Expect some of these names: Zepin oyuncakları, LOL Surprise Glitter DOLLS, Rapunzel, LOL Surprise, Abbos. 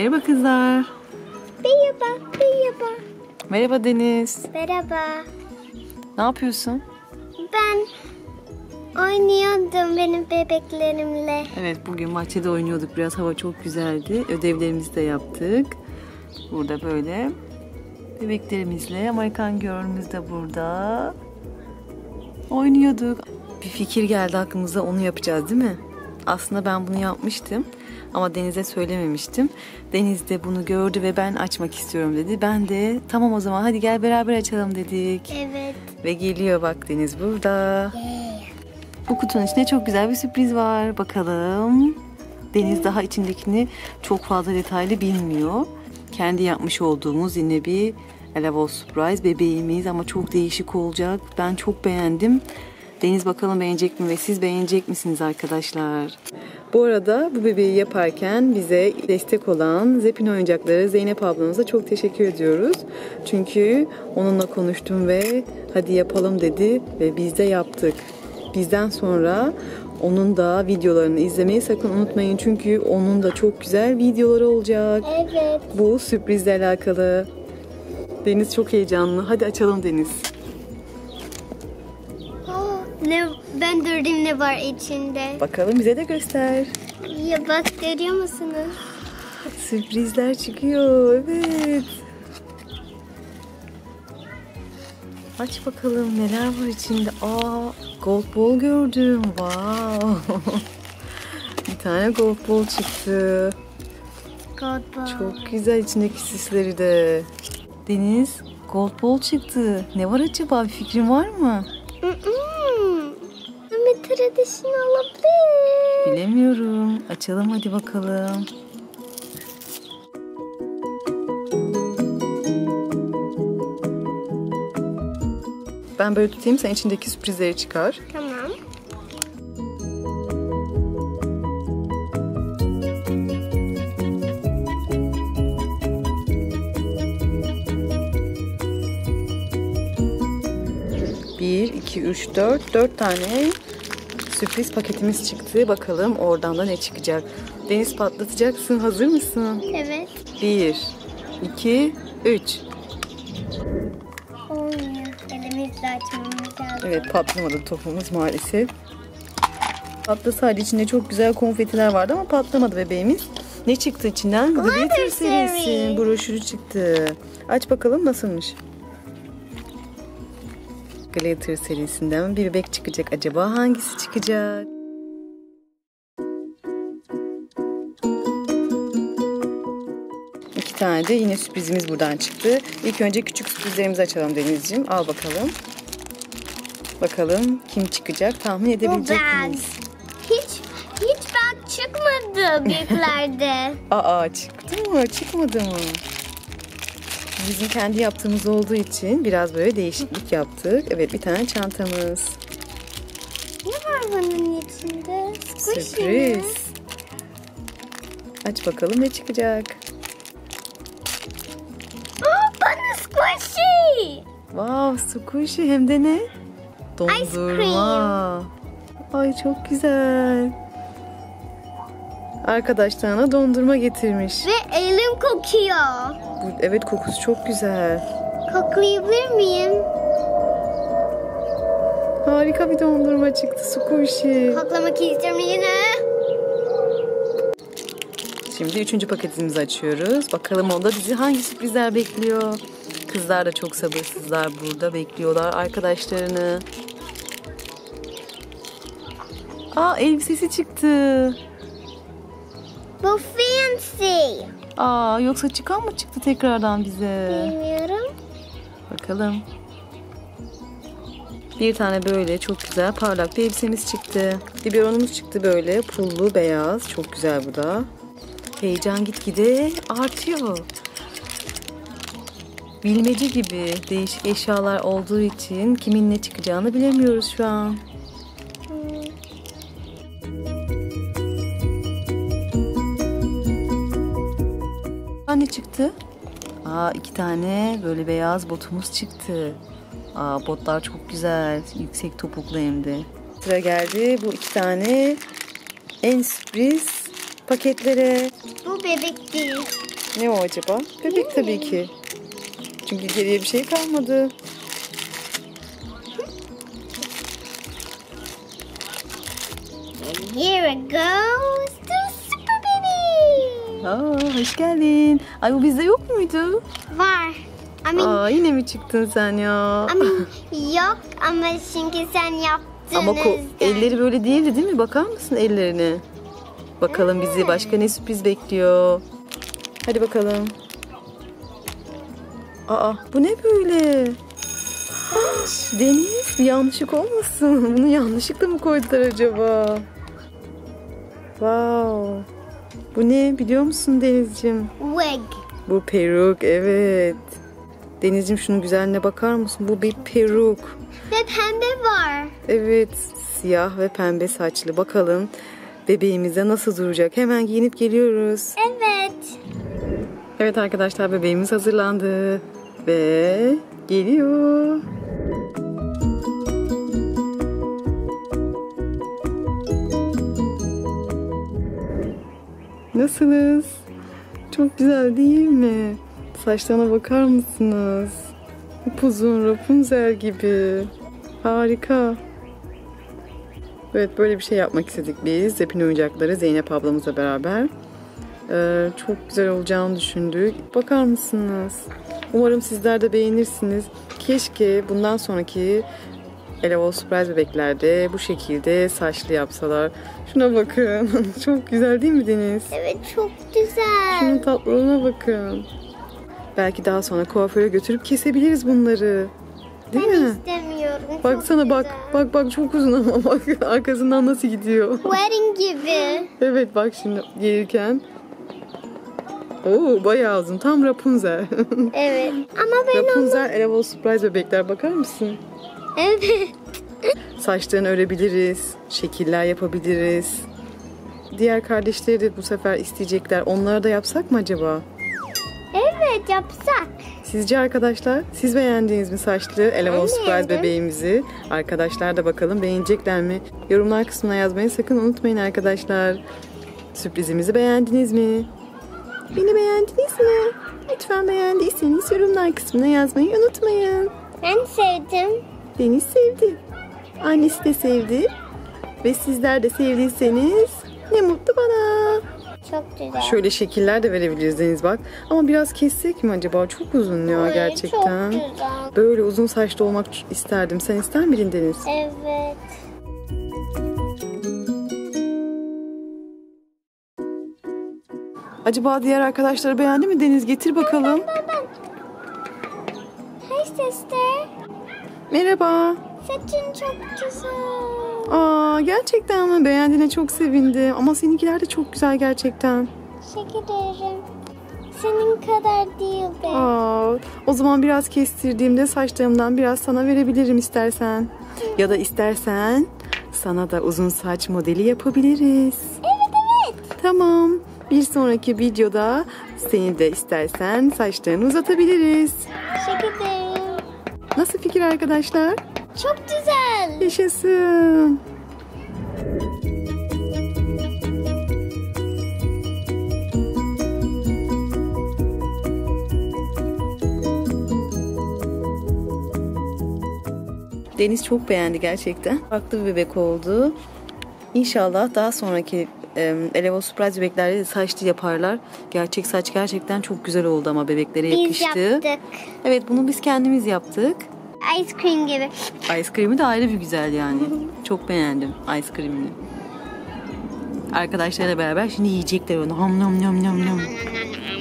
Merhaba kızlar. Merhaba, merhaba. Merhaba Deniz. Merhaba. Ne yapıyorsun? Ben oynuyordum benim bebeklerimle. Evet, bugün bahçede oynuyorduk. Biraz hava çok güzeldi. Ödevlerimizi de yaptık. Burada böyle bebeklerimizle, American Girl'ümüz de burada. Oynuyorduk. Bir fikir geldi aklımıza, onu yapacağız değil mi? Aslında ben bunu yapmıştım ama Deniz'e söylememiştim. Deniz de bunu gördü ve ben açmak istiyorum dedi. Ben de tamam o zaman hadi gel beraber açalım dedik. Evet. Ve geliyor bak, Deniz burada. Yeah. Bu kutunun içinde çok güzel bir sürpriz var. Bakalım. Deniz daha içindekini çok fazla detaylı bilmiyor. Kendi yapmış olduğumuz yine bir LOL Surprise bebeğimiz ama çok değişik olacak. Ben çok beğendim. Deniz bakalım beğenecek mi ve siz beğenecek misiniz arkadaşlar? Bu arada bu bebeği yaparken bize destek olan Zepin oyuncakları Zeynep ablamıza çok teşekkür ediyoruz. Çünkü onunla konuştum ve hadi yapalım dedi ve biz de yaptık. Bizden sonra onun da videolarını izlemeyi sakın unutmayın. Çünkü onun da çok güzel videoları olacak. Evet. Bu sürprizle alakalı. Deniz çok heyecanlı. Hadi açalım Deniz. Ben gördüm ne var içinde. Bakalım bize de göster. Ya bak, görüyor musunuz? Sürprizler çıkıyor. Evet. Aç bakalım neler var içinde. Aa, golf ball gördüm. Wow. Bir tane golf ball çıktı. Golf ball. Çok güzel içindeki sisleri de. Deniz, golf ball çıktı. Ne var acaba? Bir fikrin var mı? Traditional olabilir. Bilemiyorum. Açalım hadi bakalım. Ben böyle tutayım, sen içindeki sürprizleri çıkar. Tamam. Bir, iki, üç, dört. Dört tane sürpriz paketimiz çıktı. Bakalım oradan da ne çıkacak. Deniz, patlatacaksın. Hazır mısın? Evet. 1, 2, 3. Olmuyor. Elimizle açmamız lazım. Evet, patlamadı topumuz maalesef. Patlasaydı içinde çok güzel konfetiler vardı ama patlamadı bebeğimiz. Ne çıktı içinden? The Beat'er series broşürü çıktı. Aç bakalım nasılmış. Glitter serisinden bir bebek çıkacak. Acaba hangisi çıkacak? İki tane de yine sürprizimiz buradan çıktı. İlk önce küçük sürprizlerimizi açalım Denizciğim. Al bakalım. Bakalım kim çıkacak? Tahmin edebilecek miyiz? Hiç ben çıkmadı büyüklerde. Aa, çıktı mı? Çıkmadı mı? Bizim kendi yaptığımız olduğu için biraz böyle değişiklik yaptık. Evet, bir tane çantamız. Ne var bunun içinde? Sürpriz. Aç bakalım ne çıkacak. Aa, bana squishy. Wow, squishy hem de ne? Dondurma. Ay çok güzel. Arkadaşlarına dondurma getirmiş. Ve elim kokuyor. Evet, kokusu çok güzel. Koklayabilir miyim? Harika bir dondurma çıktı. Squishy. Koklamak istiyorum yine. Şimdi 3. paketimizi açıyoruz. Bakalım onda bizi hangi sürprizler bekliyor. Kızlar da çok sabırsızlar, burada bekliyorlar arkadaşlarını. Aa, elbisesi çıktı. Bu fancy. Aa, yoksa çıkan mı çıktı tekrardan bize? Bilmiyorum. Bakalım. Bir tane böyle çok güzel parlak bir elbisemiz çıktı. Biberonumuz çıktı böyle pullu beyaz. Çok güzel bu da. Heyecan gitgide artıyor. Bilmece gibi değişik eşyalar olduğu için kimin ne çıkacağını bilemiyoruz şu an. Ne çıktı? Aa, 2 tane böyle beyaz botumuz çıktı. Aa, botlar çok güzel. Yüksek topuklu hem de. Sıra geldi bu 2 tane en sürpriz paketlere. Bu bebek değil. Ne o acaba? Bebek tabii ki. Çünkü geriye bir şey kalmadı. Here goes the super baby. Aa, hoş geldin. Ay bu bizde yok muydu? Var. Aa, yine mi çıktın sen ya? Yok ama çünkü sen yaptığınızda. Ama elleri böyle değildi değil mi? Bakar mısın ellerine? Bakalım bizi başka ne sürpriz bekliyor. Hadi bakalım. Aa bu ne böyle? Deniz bir yanlışlık olmasın. Bunu yanlışlıkla mı koydular acaba? Wow. Bu ne biliyor musun Denizciğim? Wig. Bu peruk evet. Denizciğim şunun güzelliğine bakar mısın? Bu bir peruk. Ve pembe var. Evet siyah ve pembe saçlı. Bakalım bebeğimize nasıl duracak? Hemen giyinip geliyoruz. Evet. Evet arkadaşlar bebeğimiz hazırlandı. Ve geliyor. Nasılsınız? Çok güzel değil mi? Saçlarına bakar mısınız? Upuzun Rapunzel gibi. Harika. Evet böyle bir şey yapmak istedik biz. Zepin oyuncakları Zeynep ablamızla beraber. Çok güzel olacağını düşündük. Bakar mısınız? Umarım sizler de beğenirsiniz. Keşke bundan sonraki LOL Surprise bebeklerde bu şekilde saçlı yapsalar. Şuna bakın. Çok güzel değil mi Deniz? Evet çok güzel. Şunun tatlılığına bakın. Belki daha sonra kuaföre götürüp kesebiliriz bunları. Değil ben mi? İstemiyorum. Baksana bak. Bak bak çok uzun ama bak arkasından nasıl gidiyor. Wedding gibi. Evet bak şimdi gelirken. Oo bayağı uzun. Tam Rapunzel. Evet. Ama ben Rapunzel LOL Surprise bebekler bakar mısın? Evet. Saçlarını örebiliriz. Şekiller yapabiliriz. Diğer kardeşleri de bu sefer isteyecekler. Onlara da yapsak mı acaba? Evet yapsak. Sizce arkadaşlar siz beğendiniz mi saçlı LOL Surprise bebeğimizi? Arkadaşlar da bakalım beğenecekler mi? Yorumlar kısmına yazmayı sakın unutmayın arkadaşlar. Sürprizimizi beğendiniz mi? Beni beğendiniz mi? Lütfen beğendiyseniz yorumlar kısmına yazmayı unutmayın. Ben sevdim. Deniz sevdi. Annesi de sevdi. Ve sizler de sevdiyseniz ne mutlu bana. Çok güzel. Şöyle şekiller de verebiliriz Deniz bak. Ama biraz kessek mi acaba? Çok uzun ya hayır, gerçekten. Çok güzel. Böyle uzun saçlı olmak isterdim. Sen ister miydin Deniz? Evet. Acaba diğer arkadaşları beğendi mi Deniz? Getir bakalım. Ben. Hi sister. Merhaba. Saçın çok güzel. Aa gerçekten mi? Beğendiğine çok sevindim. Ama seninkiler de çok güzel gerçekten. Teşekkür ederim. Senin kadar değil be. Aa, o zaman biraz kestirdiğimde saçlarımdan biraz sana verebilirim istersen. Hı. Ya da istersen sana da uzun saç modeli yapabiliriz. Evet evet. Tamam. Bir sonraki videoda seni de istersen saçlarını uzatabiliriz. Teşekkür ederim. Nasıl fikir arkadaşlar? Çok güzel. Yaşasın. Deniz çok beğendi gerçekten. Farklı bir bebek oldu. İnşallah daha sonraki LOL Surprise bebeklerde de saçlı yaparlar. Gerçek saç gerçekten çok güzel oldu ama bebeklere yakıştı. Biz yaptık. Evet bunu biz kendimiz yaptık. Ice cream gibi. Ice cream'i de ayrı bir güzel yani. Çok beğendim ice cream'ini. Arkadaşlarla beraber şimdi yiyecekler onu. Ham nam nam nam nam.